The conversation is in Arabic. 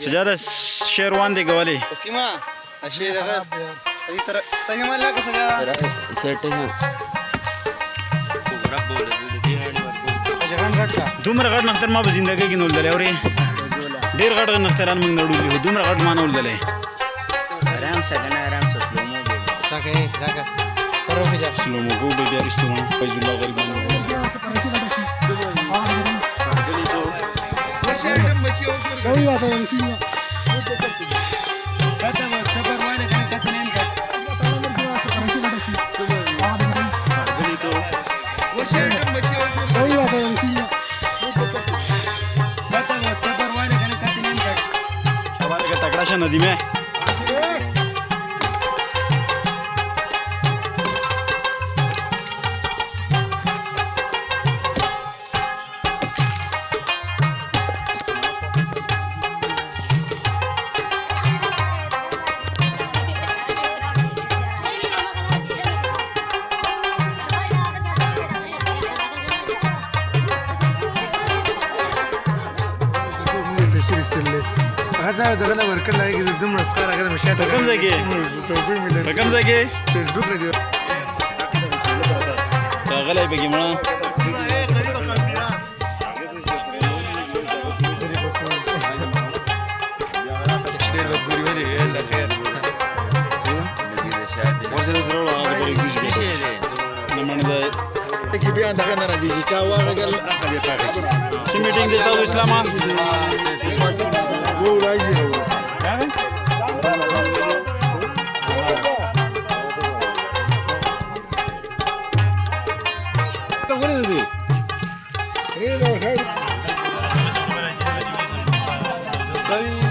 سجادة شيروان دي قولي سيما الشيء ده هذه ترى ما لك سجادة سيرتها دومره غټ نختر ما په زندګۍ کې نول دلې اوري ډیر غټ نختران موږ نړو دي دومره غټ ما نول دلې آرام سره آرام سره سلومو راکه راکه پرو کې ځه سلومو وګو به رښتو ما په ځل غریبانو دوی واته نشي نو کته ما صبر وانه کته نیم کټ دوی واته نشي نو عشان نديمه هذا دغله ورکړ لایګ د دومره سکار غره مشاته په کوم ځای کې فیسبوک نه دی دغله بګی مړه غریبه هو رايز هو تمام تقول لي ريده خير